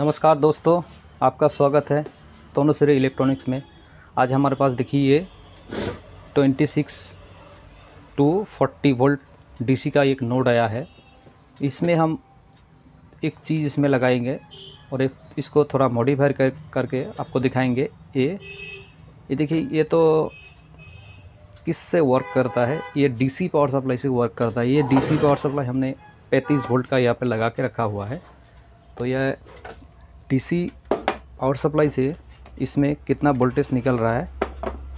नमस्कार दोस्तों, आपका स्वागत है तनुश्री इलेक्ट्रॉनिक्स में। आज हमारे पास देखिए ये 26 to 40 वोल्ट डीसी का एक नोड आया है। इसमें हम एक चीज़ इसमें लगाएंगे और इसको थोड़ा मॉडिफाई करके आपको दिखाएंगे। ये देखिए, ये तो किससे वर्क करता है, ये डीसी पावर सप्लाई से वर्क करता है। ये डीसी पावर सप्लाई हमने 35 वोल्ट का यहाँ पर लगा के रखा हुआ है। तो यह डीसी पावर सप्लाई से इसमें कितना वोल्टेज निकल रहा है,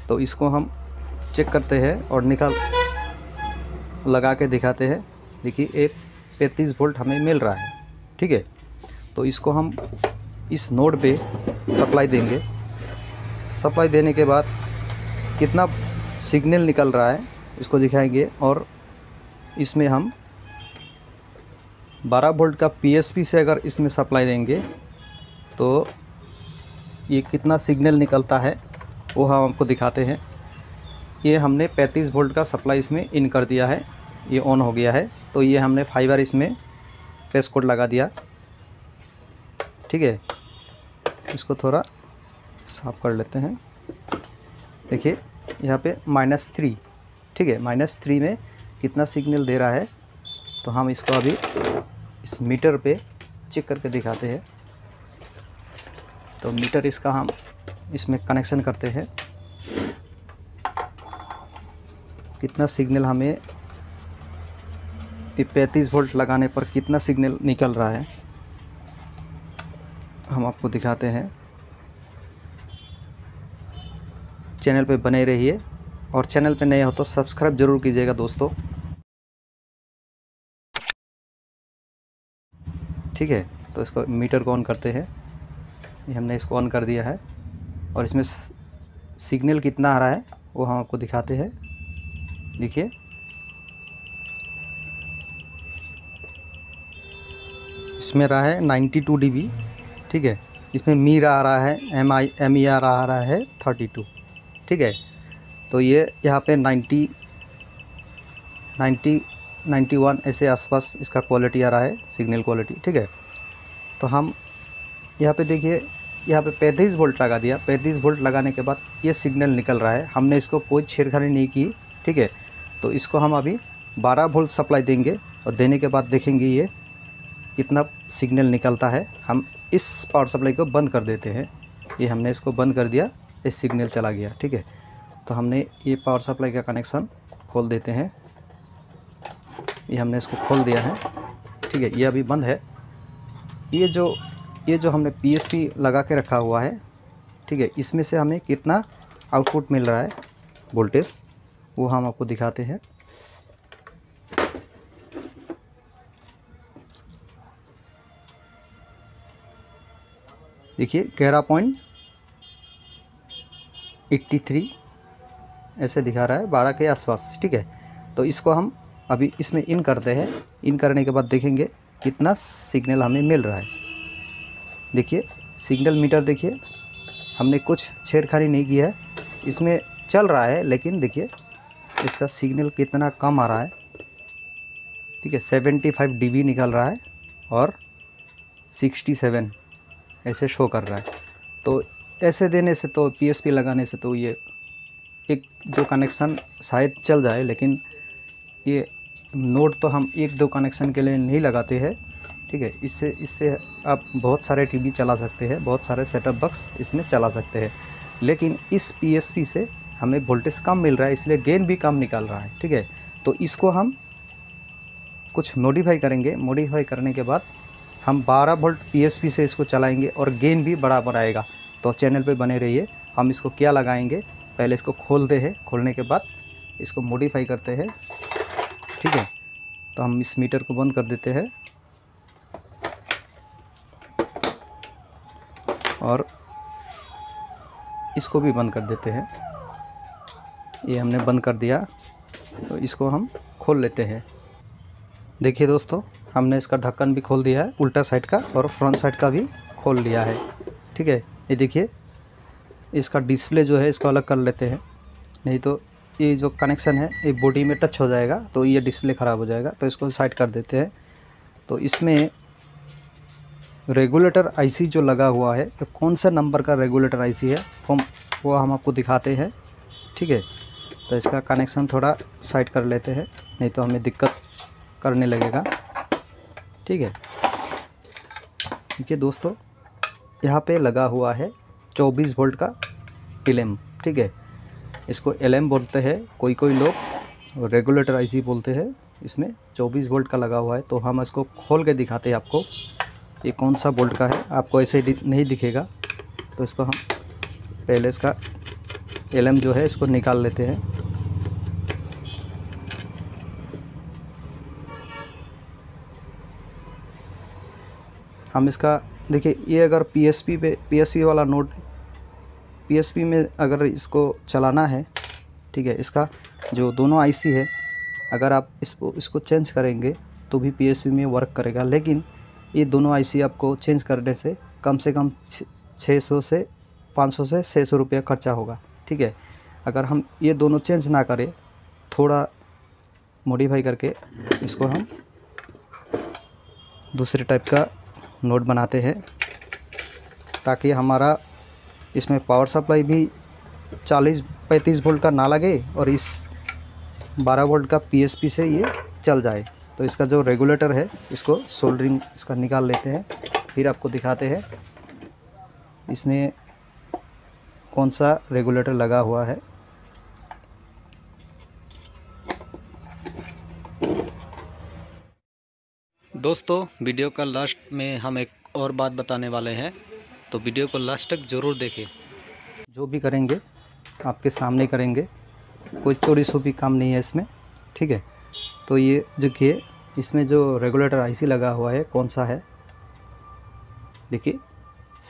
तो इसको हम चेक करते हैं और लगा के दिखाते हैं। देखिए, ये 35 वोल्ट हमें मिल रहा है, ठीक है। तो इसको हम इस नोड पे सप्लाई देंगे। सप्लाई देने के बाद कितना सिग्नल निकल रहा है इसको दिखाएंगे। और इसमें हम 12 वोल्ट का पीएसपी से अगर इसमें सप्लाई देंगे तो ये कितना सिग्नल निकलता है वो हम आपको दिखाते हैं। ये हमने 35 वोल्ट का सप्लाई इसमें इन कर दिया है, ये ऑन हो गया है। तो ये हमने फाइबर इसमें पेस्ट कोड लगा दिया, ठीक है। इसको थोड़ा साफ कर लेते हैं। देखिए यहाँ पे -3, ठीक है, -3 में कितना सिग्नल दे रहा है। तो हम इसको अभी इस मीटर पे चेक करके दिखाते हैं। तो मीटर इसका हम इसमें कनेक्शन करते हैं, कितना सिग्नल हमें 35 वोल्ट लगाने पर कितना सिग्नल निकल रहा है हम आपको दिखाते हैं। चैनल पे बने रहिए और चैनल पे नए हो तो सब्सक्राइब ज़रूर कीजिएगा दोस्तों, ठीक है। तो इसको मीटर को ऑन करते हैं, ये हमने इसको ऑन कर दिया है। और इसमें सिग्नल कितना आ रहा है वो हम आपको दिखाते हैं। देखिए, इसमें रहा है 92 dB, ठीक है। इसमें मीर आ रहा है, MER आ रहा है 32, ठीक है। तो ये यहाँ पे 90, 91 ऐसे आसपास इसका क्वालिटी आ रहा है, सिग्नल क्वालिटी, ठीक है। तो हम यहाँ पे देखिए, यहाँ पे 35 वोल्ट लगा दिया। 35 वोल्ट लगाने के बाद ये सिग्नल निकल रहा है, हमने इसको कोई छेड़खानी नहीं की, ठीक है। तो इसको हम अभी 12 वोल्ट सप्लाई देंगे और देने के बाद देखेंगे ये कितना सिग्नल निकलता है। हम इस पावर सप्लाई को बंद कर देते हैं। ये हमने इसको बंद कर दिया, ये सिग्नल चला गया, ठीक है। तो हमने ये पावर सप्लाई का कनेक्शन खोल देते हैं। ये हमने इसको खोल दिया है, ठीक है। ये अभी बंद है। ये जो हमने पीएसपी लगा के रखा हुआ है, ठीक है, इसमें से हमें कितना आउटपुट मिल रहा है वोल्टेज वो हम आपको दिखाते हैं। देखिए, 11.83 ऐसे दिखा रहा है, 12 के आसपास, ठीक है। तो इसको हम अभी इसमें इन करते हैं। इन करने के बाद देखेंगे कितना सिग्नल हमें मिल रहा है। देखिए सिग्नल मीटर, देखिए हमने कुछ छेड़खानी नहीं की है, इसमें चल रहा है। लेकिन देखिए इसका सिग्नल कितना कम आ रहा है, ठीक है। 75 dB निकल रहा है और 67 ऐसे शो कर रहा है। तो ऐसे देने से, तो पीएसपी लगाने से तो ये एक दो कनेक्शन शायद चल जाए, लेकिन ये नोड तो हम एक दो कनेक्शन के लिए नहीं लगाते हैं, ठीक है। इससे आप बहुत सारे टीवी चला सकते हैं, बहुत सारे सेटअप बॉक्स इसमें चला सकते हैं। लेकिन इस पीएसपी से हमें वोल्टेज कम मिल रहा है, इसलिए गेन भी कम निकल रहा है, ठीक है। तो इसको हम कुछ मॉडिफाई करेंगे। मॉडिफाई करने के बाद हम 12 वोल्ट पीएसपी से इसको चलाएँगे और गेन भी बराबर आएगा। तो चैनल पर बने रहिए। हम इसको क्या लगाएँगे, पहले इसको खोलते हैं। खोलने के बाद इसको मॉडिफाई करते हैं, ठीक है। तो हम इस मीटर को बंद कर देते हैं और इसको भी बंद कर देते हैं। ये हमने बंद कर दिया, तो इसको हम खोल लेते हैं। देखिए दोस्तों, हमने इसका ढक्कन भी खोल दिया है, उल्टा साइड का और फ्रंट साइड का भी खोल लिया है, ठीक है। ये देखिए, इसका डिस्प्ले जो है इसको अलग कर लेते हैं, नहीं तो ये जो कनेक्शन है ये बॉडी में टच हो जाएगा तो ये डिस्प्ले ख़राब हो जाएगा। तो इसको साइड कर देते हैं। तो इसमें रेगुलेटर आईसी जो लगा हुआ है, तो कौन सा नंबर का रेगुलेटर आईसी है वो हम आपको दिखाते हैं, ठीक है। तो इसका कनेक्शन थोड़ा साइड कर लेते हैं, नहीं तो हमें दिक्कत करने लगेगा, ठीक है। देखिए दोस्तों, यहाँ पे लगा हुआ है 24 वोल्ट का एलएम, ठीक है। इसको एलएम बोलते हैं, कोई कोई लोग रेगुलेटर आईसी बोलते हैं। इसमें 24 वोल्ट का लगा हुआ है, तो हम इसको खोल के दिखाते हैं आपको ये कौन सा वोल्ट का है। आपको ऐसे नहीं दिखेगा, तो इसको हम पहले इसका एलएम जो है इसको निकाल लेते हैं। हम इसका देखिए, ये अगर पीएसपी वाला नोट पीएसपी में अगर इसको चलाना है, ठीक है, इसका जो दोनों आईसी है अगर आप इसको चेंज करेंगे तो भी पीएसपी में वर्क करेगा। लेकिन ये दोनों आईसी आपको चेंज करने से कम 600 से 500 से 600 रुपया खर्चा होगा, ठीक है। अगर हम ये दोनों चेंज ना करें, थोड़ा मॉडिफाई करके इसको हम दूसरे टाइप का नोट बनाते हैं, ताकि हमारा इसमें पावर सप्लाई भी 40-35 वोल्ट का ना लगे और इस 12 वोल्ट का पीएसपी से ये चल जाए। तो इसका जो रेगुलेटर है इसको सोल्डरिंग इसका निकाल लेते हैं, फिर आपको दिखाते हैं इसमें कौन सा रेगुलेटर लगा हुआ है। दोस्तों, वीडियो का लास्ट में हम एक और बात बताने वाले हैं, तो वीडियो को लास्ट तक ज़रूर देखें। जो भी करेंगे आपके सामने करेंगे, कोई चोरी छुपी काम नहीं है इसमें, ठीक है। तो ये देखिए, इसमें जो रेगुलेटर आईसी लगा हुआ है कौन सा है, देखिए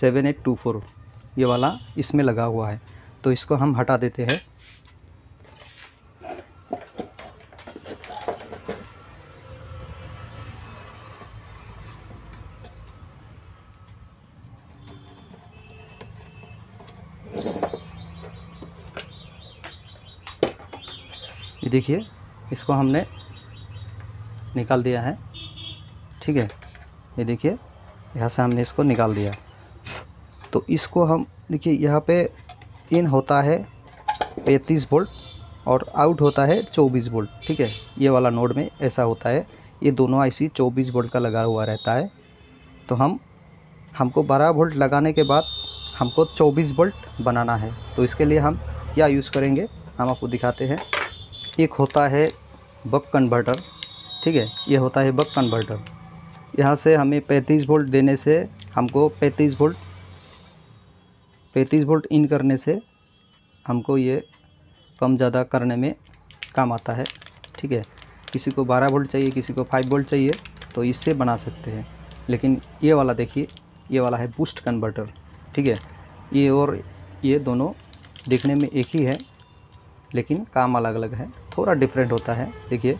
7824 ये वाला इसमें लगा हुआ है। तो इसको हम हटा देते हैं। ये देखिए, इसको हमने निकाल दिया है, ठीक है। ये देखिए, यहाँ से हमने इसको निकाल दिया। तो इसको हम देखिए, यहाँ पे इन होता है 35 वोल्ट और आउट होता है 24 वोल्ट, ठीक है। ये वाला नोड में ऐसा होता है, ये दोनों आईसी 24 वोल्ट का लगा हुआ रहता है। तो हमको 12 वोल्ट लगाने के बाद हमको 24 वोल्ट बनाना है, तो इसके लिए हम क्या यूज़ करेंगे हम आपको दिखाते हैं। एक होता है बक कन्वर्टर, ठीक है, ये होता है बक कन्वर्टर। यहाँ से हमें 35 वोल्ट देने से हमको 35 वोल्ट इन करने से हमको ये कम ज़्यादा करने में काम आता है, ठीक है। किसी को 12 वोल्ट चाहिए, किसी को 5 वोल्ट चाहिए, तो इससे बना सकते हैं। लेकिन ये वाला देखिए, ये वाला है बूस्ट कन्वर्टर, ठीक है। ये और ये दोनों देखने में एक ही है, लेकिन काम अलग अलग है, थोड़ा डिफरेंट होता है। देखिए,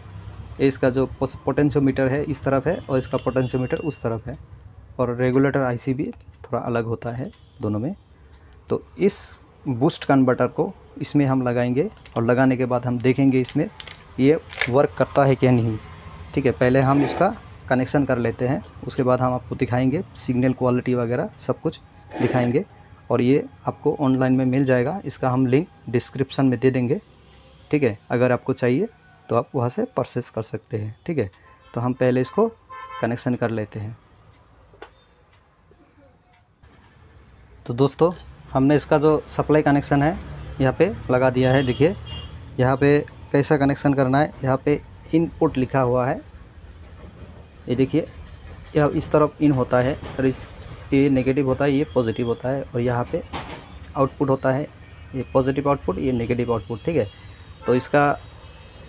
इसका जो पोटेंशियोमीटर है इस तरफ है और इसका पोटेंशियोमीटर उस तरफ है, और रेगुलेटर आईसी भी थोड़ा अलग होता है दोनों में। तो इस बूस्ट कन्वर्टर को इसमें हम लगाएंगे और लगाने के बाद हम देखेंगे इसमें ये वर्क करता है क्या नहीं, ठीक है। पहले हम इसका कनेक्शन कर लेते हैं, उसके बाद हम आपको दिखाएंगे सिग्नल क्वालिटी वगैरह सब कुछ दिखाएंगे, और ये आपको ऑनलाइन में मिल जाएगा। इसका हम लिंक डिस्क्रिप्शन में दे देंगे, ठीक है। अगर आपको चाहिए तो आप वहाँ से परचेस कर सकते हैं, ठीक है। तो हम पहले इसको कनेक्शन कर लेते हैं। तो दोस्तों, हमने इसका जो सप्लाई कनेक्शन है यहाँ पे लगा दिया है। देखिए यहाँ पे कैसा कनेक्शन करना है, यहाँ पे इनपुट लिखा हुआ है, ये देखिए। यह इस तरफ इन होता है और ये नेगेटिव होता है, ये पॉजिटिव होता है, और यहाँ पे आउटपुट होता है, ये पॉजिटिव आउटपुट, ये नेगेटिव आउटपुट, ठीक है। तो इसका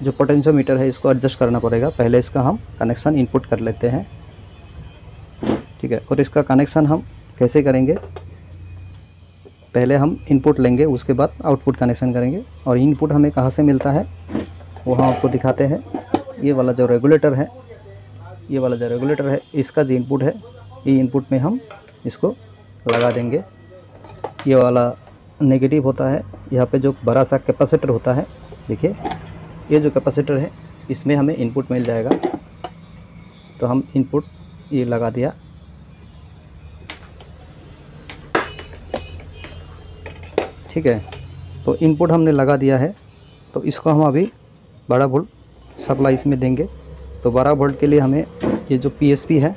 जो पोटेंशियोमीटर है इसको एडजस्ट करना पड़ेगा। पहले इसका हम कनेक्शन इनपुट कर लेते हैं, ठीक है। और इसका कनेक्शन हम कैसे करेंगे, पहले हम इनपुट लेंगे, उसके बाद आउटपुट कनेक्शन करेंगे। और इनपुट हमें कहाँ से मिलता है वो हम आपको दिखाते हैं। ये वाला जो रेगुलेटर है, ये वाला जो रेगुलेटर है, इसका जो इनपुट है, ये इनपुट में हम इसको लगा देंगे। ये वाला नेगेटिव होता है, यहाँ पे जो बड़ा सा कैपेसिटर होता है, देखिए ये जो कैपेसिटर है इसमें हमें इनपुट मिल जाएगा। तो हम इनपुट ये लगा दिया, ठीक है। तो इनपुट हमने लगा दिया है, तो इसको हम अभी 12 वोल्ट सप्लाई इसमें देंगे। तो 12 वोल्ट के लिए हमें ये जो पीएसपी है,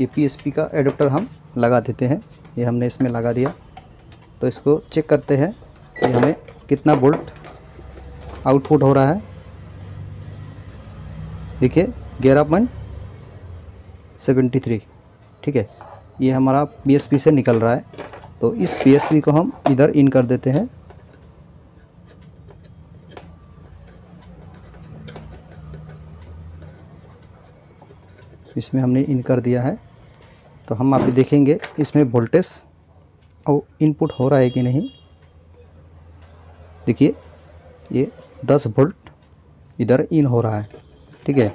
ये पीएसपी का एडाप्टर हम लगा देते हैं। ये हमने इसमें लगा दिया, तो इसको चेक करते हैं कि हमें कितना वोल्ट आउटपुट हो रहा है। देखिए 11.73, ठीक है, ये हमारा पीएसपी से निकल रहा है। तो इस पीएसपी को हम इधर इन कर देते हैं। इसमें हमने इन कर दिया है, तो हम आप देखेंगे इसमें वोल्टेज और इनपुट हो रहा है कि नहीं। देखिए ये 10 वोल्ट इधर इन हो रहा है, ठीक है।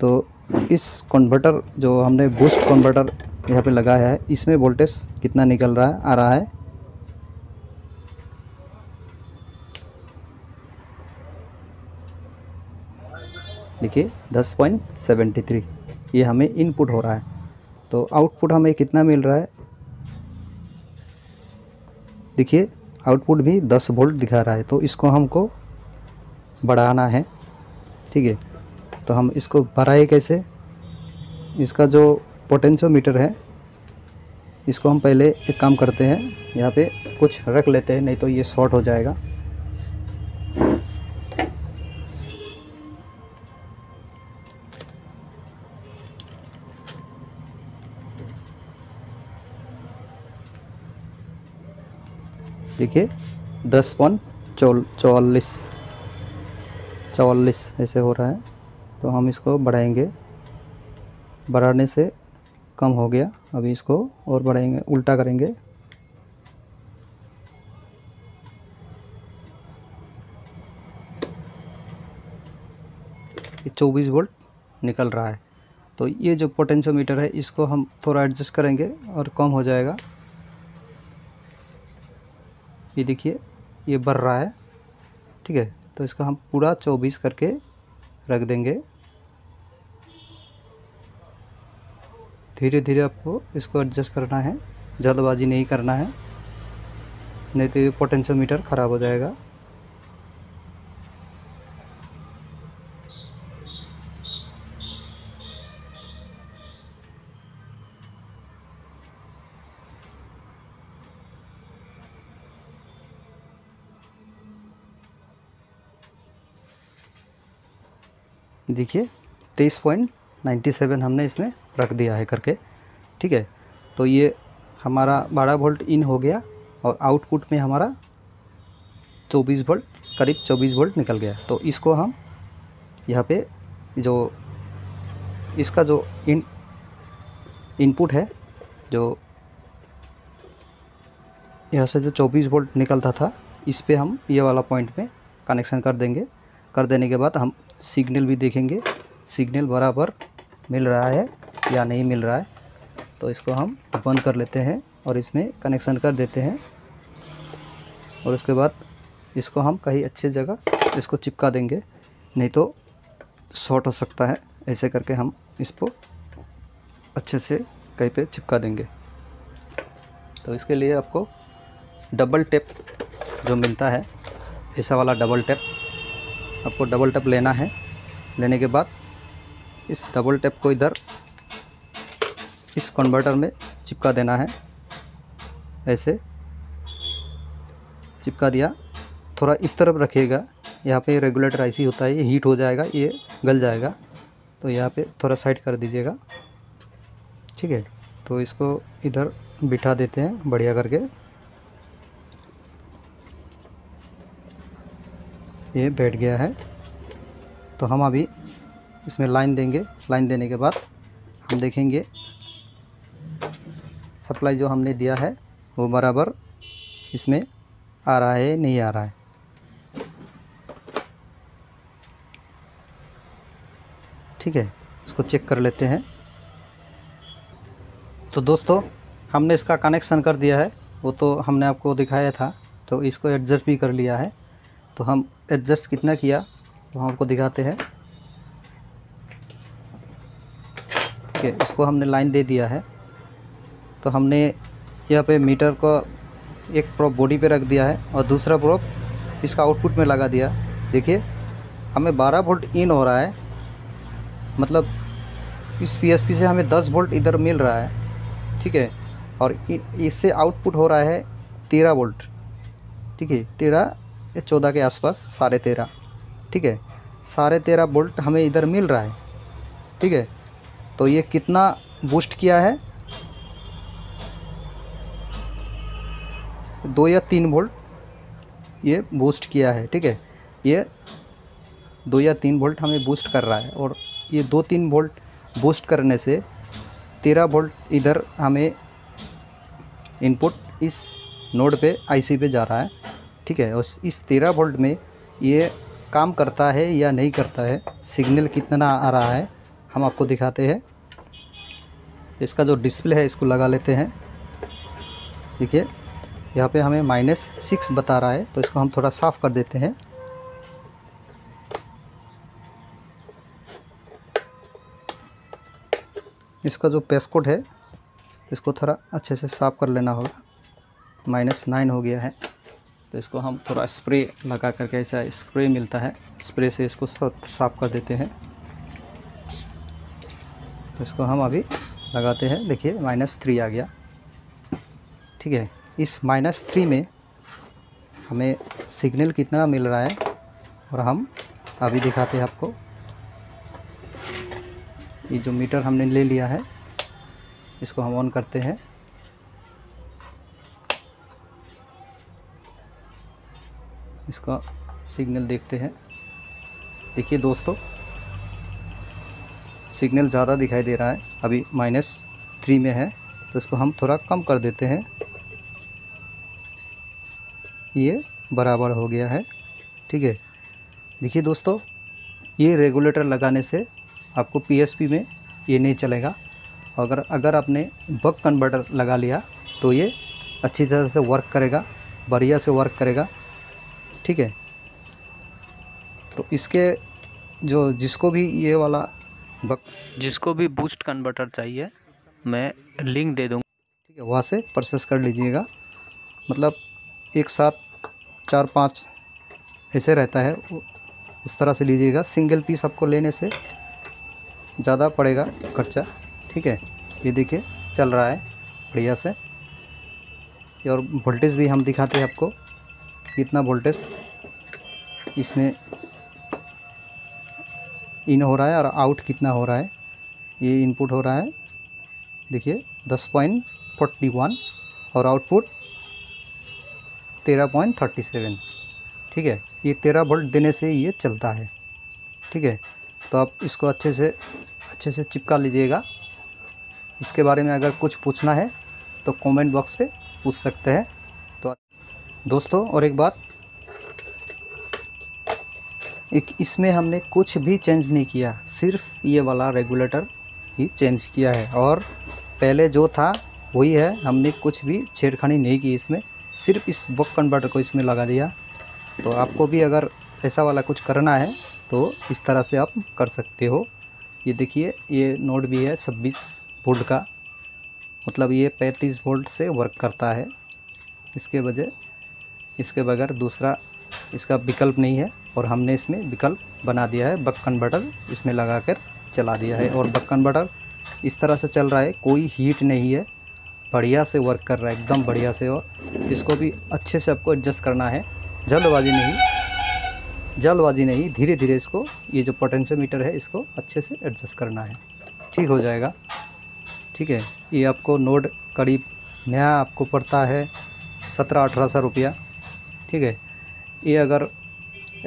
तो इस कन्वर्टर जो हमने बूस्ट कन्वर्टर यहाँ पे लगाया है, इसमें वोल्टेज कितना निकल रहा है, आ रहा है। देखिए 10.73 ये हमें इनपुट हो रहा है। तो आउटपुट हमें कितना मिल रहा है, देखिए आउटपुट भी 10 वोल्ट दिखा रहा है। तो इसको हमको बढ़ाना है, ठीक है। तो हम इसको बढ़ाए कैसे, इसका जो पोटेंशियोमीटर है इसको हम पहले एक काम करते हैं, यहाँ पे कुछ रख लेते हैं, नहीं तो ये शॉर्ट हो जाएगा। देखिए 10.44 ऐसे हो रहा है। तो हम इसको बढ़ाएंगे, बढ़ाने से कम हो गया, अभी इसको और बढ़ाएंगे, उल्टा करेंगे। ये 24 वोल्ट निकल रहा है। तो ये जो पोटेंशियोमीटर है इसको हम थोड़ा एडजस्ट करेंगे और कम हो जाएगा। ये देखिए ये बढ़ रहा है, ठीक है। तो इसका हम पूरा 24 करके रख देंगे। धीरे धीरे आपको इसको एडजस्ट करना है, जल्दबाजी नहीं करना है, नहीं तो ये पोटेंशियोमीटर ख़राब हो जाएगा। देखिए 23.97 हमने इसमें रख दिया है करके, ठीक है। तो ये हमारा 12 वोल्ट इन हो गया और आउटपुट में हमारा 24 वोल्ट, करीब 24 वोल्ट निकल गया। तो इसको हम यहाँ पे जो इसका जो इनपुट है, जो यहाँ से जो 24 वोल्ट निकलता था, इस पे हम ये वाला पॉइंट में कनेक्शन कर देंगे। कर देने के बाद हम सिग्नल भी देखेंगे, सिग्नल बराबर मिल रहा है या नहीं मिल रहा है। तो इसको हम बंद कर लेते हैं और इसमें कनेक्शन कर देते हैं, और उसके बाद इसको हम कहीं अच्छी जगह इसको चिपका देंगे, नहीं तो शॉर्ट हो सकता है। ऐसे करके हम इसको अच्छे से कहीं पे चिपका देंगे। तो इसके लिए आपको डबल टेप जो मिलता है, ऐसा वाला डबल टेप, आपको डबल टेप लेना है। लेने के बाद इस डबल टेप को इधर इस कन्वर्टर में चिपका देना है। ऐसे चिपका दिया, थोड़ा इस तरफ रखिएगा, यहाँ पे रेगुलेटर आईसी होता है, ये हीट हो जाएगा, ये गल जाएगा। तो यहाँ पे थोड़ा साइड कर दीजिएगा, ठीक है। तो इसको इधर बिठा देते हैं बढ़िया करके। ये बैठ गया है। तो हम अभी इसमें लाइन देंगे। लाइन देने के बाद हम देखेंगे सप्लाई जो हमने दिया है वो बराबर इसमें आ रहा है नहीं आ रहा है। ठीक है, इसको चेक कर लेते हैं। तो दोस्तों हमने इसका कनेक्शन कर दिया है, वो तो हमने आपको दिखाया था। तो इसको एडजस्ट भी कर लिया है। तो हम एडजस्ट कितना किया वो हमको दिखाते हैं। ठीक है, इसको हमने लाइन दे दिया है। तो हमने यहाँ पे मीटर को एक प्रोब बॉडी पे रख दिया है और दूसरा प्रोब इसका आउटपुट में लगा दिया। देखिए हमें 12 वोल्ट इन हो रहा है, मतलब इस पीएसपी से हमें 10 वोल्ट इधर मिल रहा है, ठीक है। और इससे आउटपुट हो रहा है 13 वोल्ट, ठीक है, 13 या 14 के आसपास, 13.5, ठीक है, 13.5 वोल्ट हमें इधर मिल रहा है, ठीक है। तो ये कितना बूस्ट किया है, 2 या 3 वोल्ट ये बूस्ट किया है, ठीक है। ये 2 या 3 वोल्ट हमें बूस्ट कर रहा है और ये 2-3 वोल्ट बूस्ट करने से 13 वोल्ट इधर हमें इनपुट इस नोड पे आईसी पे जा रहा है, ठीक है। और इस 13 वोल्ट में ये काम करता है या नहीं करता है, सिग्नल कितना आ रहा है हम आपको दिखाते हैं। इसका जो डिस्प्ले है इसको लगा लेते हैं। देखिए यहाँ पे हमें -6 बता रहा है, तो इसको हम थोड़ा साफ़ कर देते हैं। इसका जो पेस्कोड है इसको थोड़ा अच्छे से साफ़ कर लेना होगा। -9 हो गया है, तो इसको हम थोड़ा स्प्रे लगा करके, ऐसा स्प्रे मिलता है, स्प्रे से इसको साफ़ कर देते हैं। तो इसको हम अभी लगाते हैं। देखिए -3 आ गया, ठीक है। इस -3 में हमें सिग्नल कितना मिल रहा है और हम अभी दिखाते हैं आपको। ये जो मीटर हमने ले लिया है इसको हम ऑन करते हैं। इसका सिग्नल देखते हैं। देखिए दोस्तों सिग्नल ज़्यादा दिखाई दे रहा है, अभी -3 में है, तो इसको हम थोड़ा कम कर देते हैं। ये बराबर हो गया है, ठीक है। देखिए दोस्तों ये रेगुलेटर लगाने से आपको पीएसपी में ये नहीं चलेगा। अगर आपने बक कन्वर्टर लगा लिया तो ये अच्छी तरह से वर्क करेगा, बढ़िया से वर्क करेगा, ठीक है। तो इसके जो जिसको भी बूस्ट कन्वर्टर चाहिए मैं लिंक दे दूँगा, ठीक है, वहाँ से परचेस कर लीजिएगा। मतलब एक साथ 4-5 ऐसे रहता है, उस तरह से लीजिएगा। सिंगल पीस आपको लेने से ज़्यादा पड़ेगा खर्चा, ठीक है। ये देखिए चल रहा है बढ़िया से, और वोल्टेज भी हम दिखाते हैं आपको कितना वोल्टेज इसमें इन हो रहा है और आउट कितना हो रहा है। ये इनपुट हो रहा है, देखिए 10.41 और आउटपुट 13.37, ठीक है। ये 13 वोल्ट देने से ये चलता है, ठीक है। तो आप इसको अच्छे से चिपका लीजिएगा। इसके बारे में अगर कुछ पूछना है तो कमेंट बॉक्स पे पूछ सकते हैं। तो दोस्तों और एक बात, इसमें हमने कुछ भी चेंज नहीं किया, सिर्फ ये वाला रेगुलेटर ही चेंज किया है और पहले जो था वही है। हमने कुछ भी छेड़खानी नहीं की इसमें, सिर्फ इस बक कन्वर्टर को इसमें लगा दिया। तो आपको भी अगर ऐसा वाला कुछ करना है तो इस तरह से आप कर सकते हो। ये देखिए ये नोड भी है 26 वोल्ट का, मतलब ये 35 वोल्ट से वर्क करता है। इसके बगैर दूसरा इसका विकल्प नहीं है और हमने इसमें विकल्प बना दिया है। बक कन्वर्टर इसमें लगा कर चला दिया है और बक कन्वर्टर इस तरह से चल रहा है, कोई हीट नहीं है, बढ़िया से वर्क कर रहा है, एकदम बढ़िया से। और इसको भी अच्छे से आपको एडजस्ट करना है, जल्दबाजी नहीं, धीरे धीरे इसको, ये जो पोटेंशियोमीटर है इसको अच्छे से एडजस्ट करना है, ठीक हो जाएगा, ठीक है। ये आपको नोड करीब नया आपको पड़ता है 1700-1800 रुपया, ठीक है। ये अगर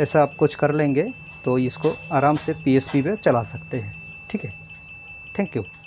ऐसा आप कुछ कर लेंगे तो इसको आराम से पीएसपी पे चला सकते हैं, ठीक है। Thank you.